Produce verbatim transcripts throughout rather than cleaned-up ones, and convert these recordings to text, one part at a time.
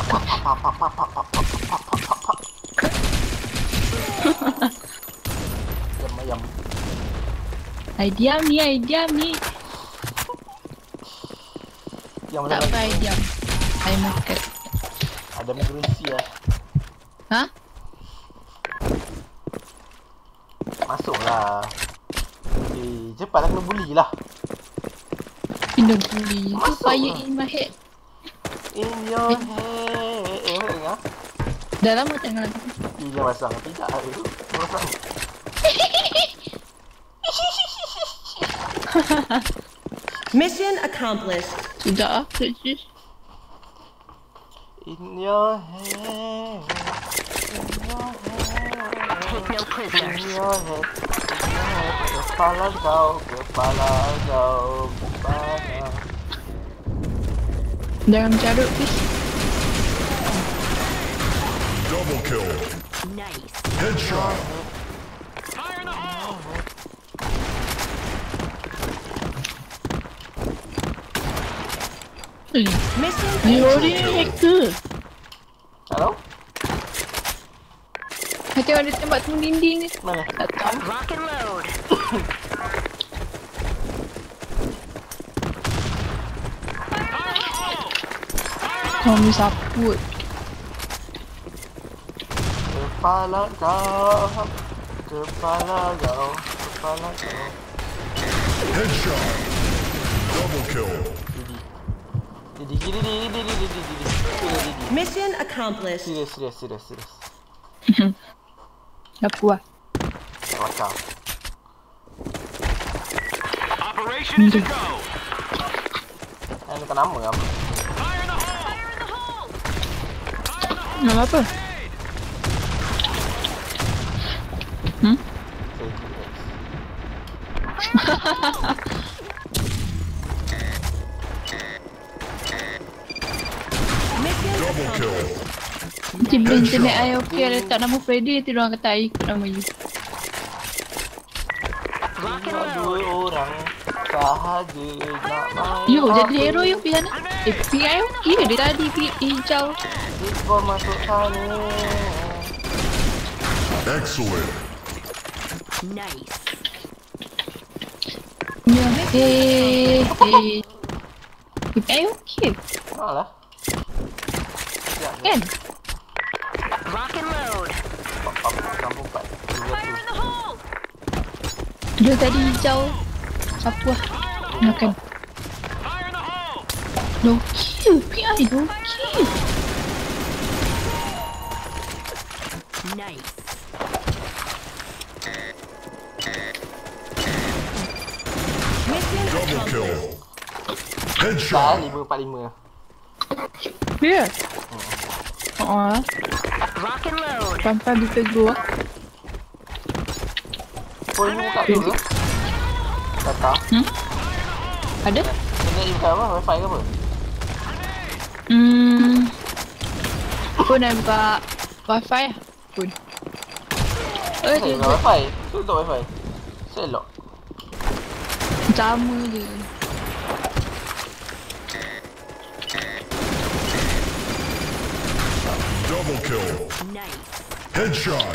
Diam, I diam ni, I diam ni. Diam tak apa, I diam. I market. Ada migrasi lah. Ha? Masuklah. Eh, cepatlah kena bully lah. Kena bully. Fire in my head. In your head. Eh, eh, eh, eh. Dah lama tak nak. Tidak pasang. Tidak lah dulu. Pasang. Mission accomplished. Sudah, sudah. In your head. In your head. I take no prisoners. In your head. Kepala kau, kepala kau, kepala. Dalam carut fish. Double kill. Nice. Headshot. Fire in the hole. Missing. You already hacker. Hello? Macam ada tembak tu dinding ni. Mana? Tak tahu. Rock and load. Kami saput. Kepala kau, kepala kau, kepala kau. Headshot, double kill. Didi, didi, didi, didi, didi, didi. Mission accomplished. Serius, serius, serius, serius. Apa lah? Macam. Operation is go. Ini kenapa ngam? Fire in the hole. Fire in the hole. Nama apa? Hmm? Double kill. Cuma internet I okey ada tak nama Freddy tu orang kata I ikut nama you. Dua orang sahaja nak main. You jadi hero you pergi sana. Eh, pergi I okey dia tadi pergi hijau. Dia masuk sana. Excellent. Nice. Hey, hey. Hey, okay. Alah. Kan? Rock and load. Fire in the hole. Dia tadi hijau. Apa lah? Makan. Fire in the hole. Don't kill. P I don't kill. Nice. Double kill. Headshot. lima empat lima. Ya. Oh. Rock and load. Sampai bisa gua. Boleh buka dulu. Kata. Hmm? Ada? Ada di bawah wifi ke apa? Hmm. Aku nak buka wifi ah. Pun. Eh, hey, buka wifi. Tutup wifi. Selok. Sama je. Double kill. Nice. Headshot.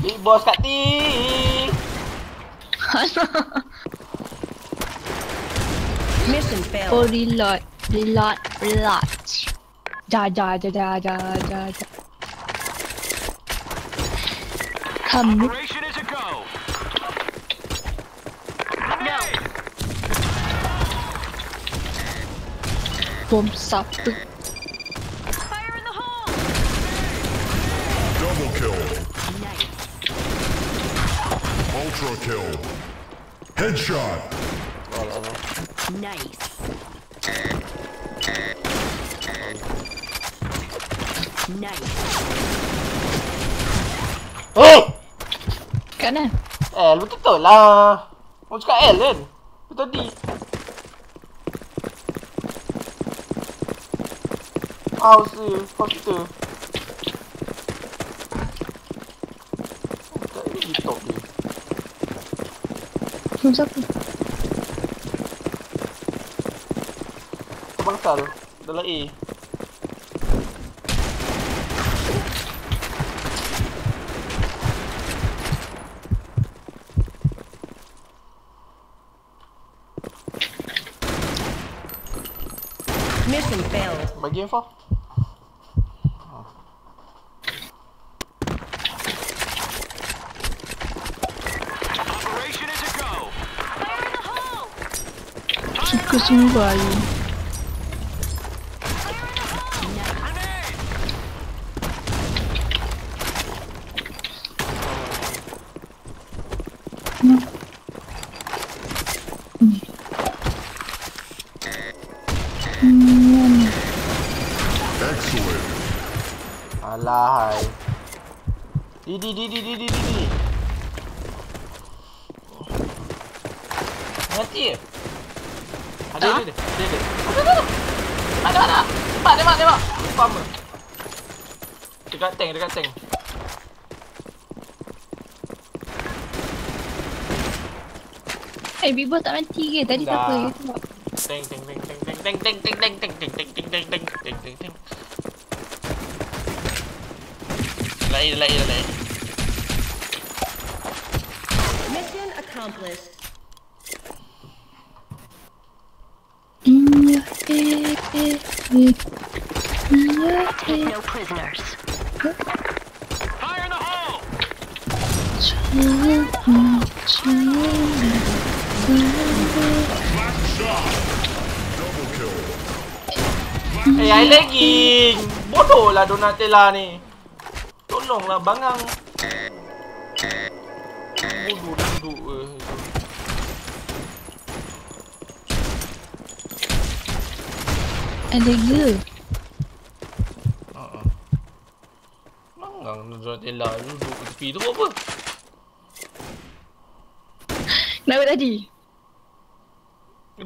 Big boss kat T. Mission failed. Oh reload, reload, reload. Ja ja ja ja ja ja. Operation is a go. No. Bombs up. Fire in the hole. Double kill. Nice. Ultra kill. Headshot. Nice. Nice. Oh! Kat mana? L betul lah. Orang cakap L kan? Betul D. House ni, komputer. Tak ada di top ni. Siapa? bangsal. Dalam A. Mission failed. Bagi info. Suka semua air. Hmm. Hmm. Hmm. Excellent. Alahai. Di di di di di di. Mati. Ada ada ada. Ada ada. Cepat tembak tembak. Pam. Dekat tank dekat tank. Eh, Bibos tak mati ke? Tadi siapa yang tembak? Tank tank tank tank tank tank tank tank tank tank tank tank tank tank tank tank. Lari lari lari. Mission accomplished. Take no prisoners. Fire in the hole! Hey, I lagging. Bodoh lah Donatella ni. Tolonglah bangang. Bodoh duduk eh. Ada gila. Donatella duduk tepi tu apa? Kenapa tadi?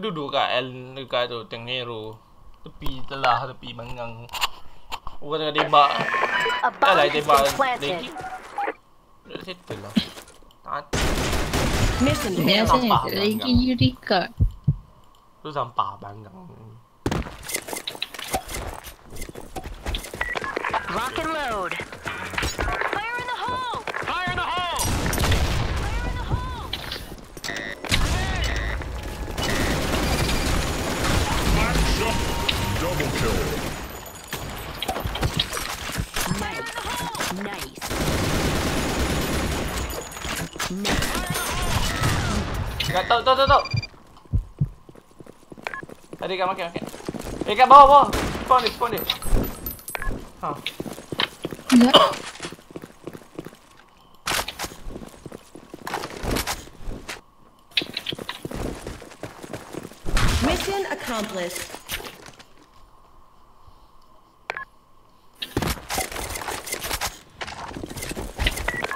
Duduk kat L dekat tu, tank hero. Tepi telah, tepi bangang. Orang tengah tembak. Dah lah tembak lagi. Dah settle lah. Dia sampah bangang. Tu sampah bangang. Rock and load. Dekat tau tau tau tau. Tadi kat makan makan. Eh kat bawah bawah. Spawn dia spawn dia. Ha. Ya. Mission accomplished.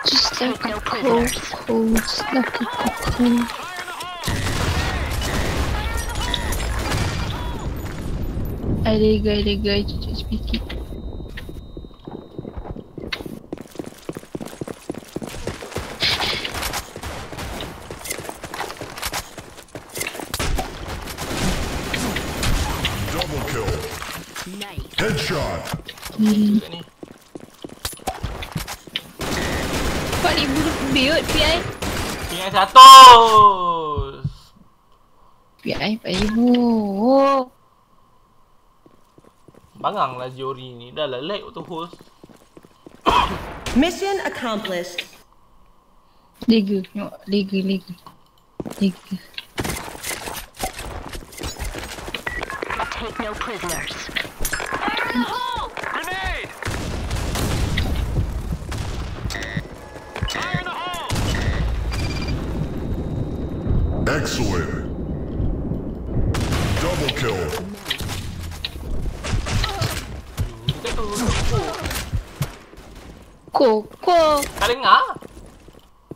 Just like a cold, cold, like a cold. I dig, I dig, I just pick it. Double kill. Nice. Headshot. Mm. Paling buruk build P I. P I seratus. P I empat ribu. Banganglah Jori ni. Dah lah lag auto host. Mission accomplished. Lega. Lega, lega. Lega. Take no prisoners. Fire in the hole! Grenade! Fire in the hole! Excellent. Double kill. Koko. Tak dengar?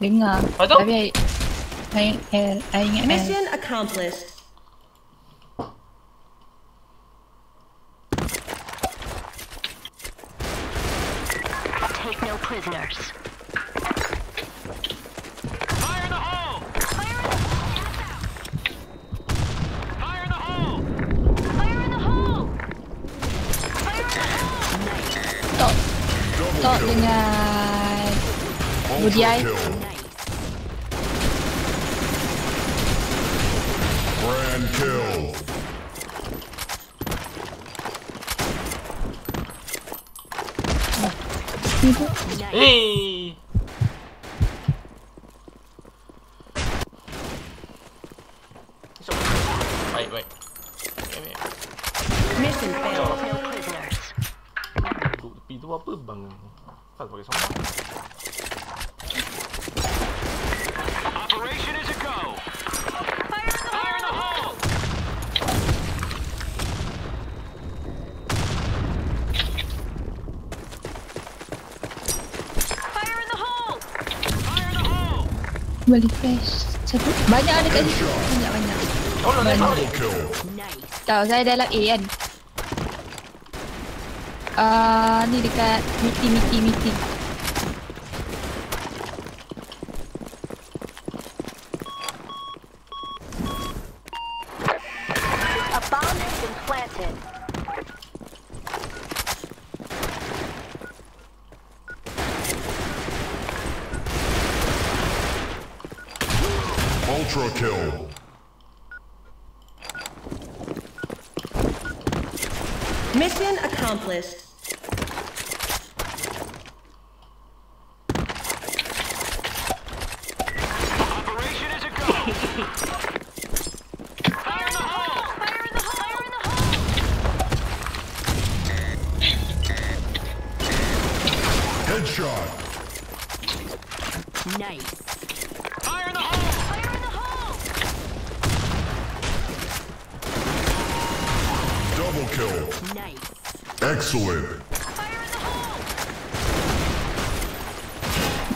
Dengar. Tapi, I, I, I ingat mission accomplished. Prisoners. Fire in the hole! Fire in the hole! Fire in the hole! Fire in the hole! Tốt đi ngay. Một giây. Grand kill. Wait, wait. Mission failed. No prisoners. Pintu apa bang? Tak pakai sombong. Operation is a go. Fire in the hole. Fire in the hole. Fire in the hole. Balik flash. Satu. Banyak ada kat situ. Banyak banyak. Oh, no, nice. Tahu saya dalam A kan. Uh, ni dekat meeting meeting meeting. A bomb has been planted. Ultra kill. Mission accomplished. Operation is a go. Fire in the hole! Fire in the hole! Fire in the hole! Headshot. Nice. Fire in the hole! Fire in the hole! Double kill. Nice. Excellent.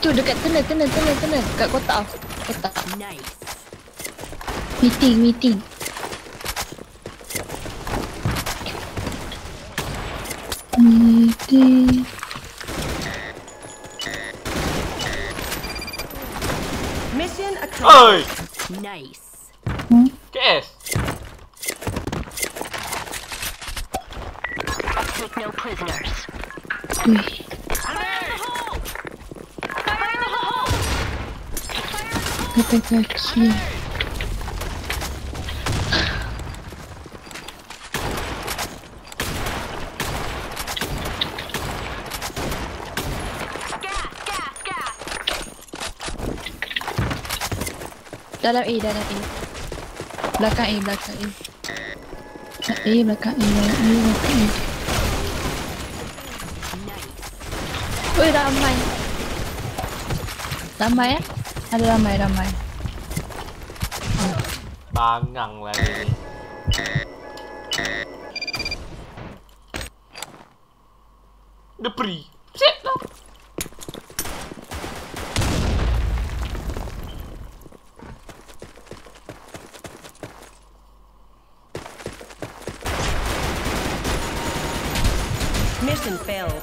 Tu dekat tengah tengah tengah tengah dekat kotak. Kotak. Nice. Meeting meeting. Meeting. Mission accomplished. Nice. Hmm? Yes. No prisoners. Fire in the hole! Fire in the hole! Fire in the hole! Gas, gas, gas. Dalam A, dalam A. Belakang A, belakang A. A, belakang A, belakang A. Ui, ramai. Ramai eh? Ada ramai-ramai. Oh. Bangang lagi. Depri. Set lah. Mission failed.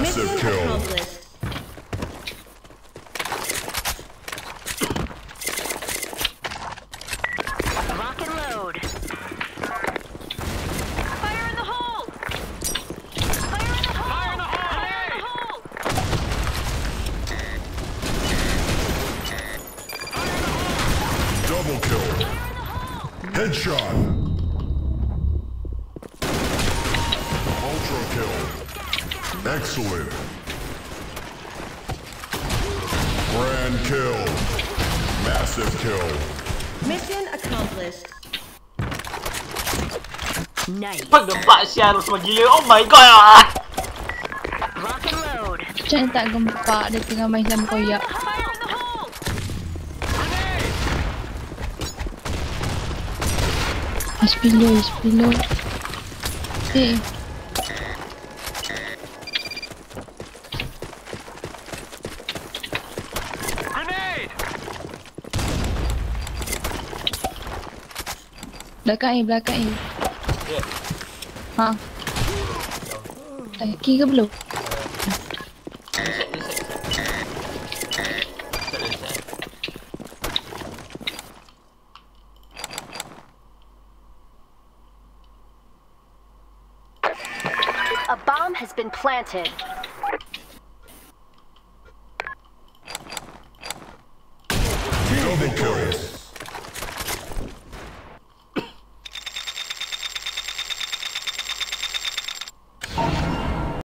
Massive kill. Headshot. Ultra kill. Excellent. Grand kill. Massive kill. Mission accomplished. Nice. Penggempak sial semua gila. Oh my god. Rock and load. Macam tak gempak, dia tengah main sama koyak. It's below, it's below. Okay. Belakang ni, belakang ni. Yeah. Ha. Tak kira ke belum? A bomb has been planted. Be curious.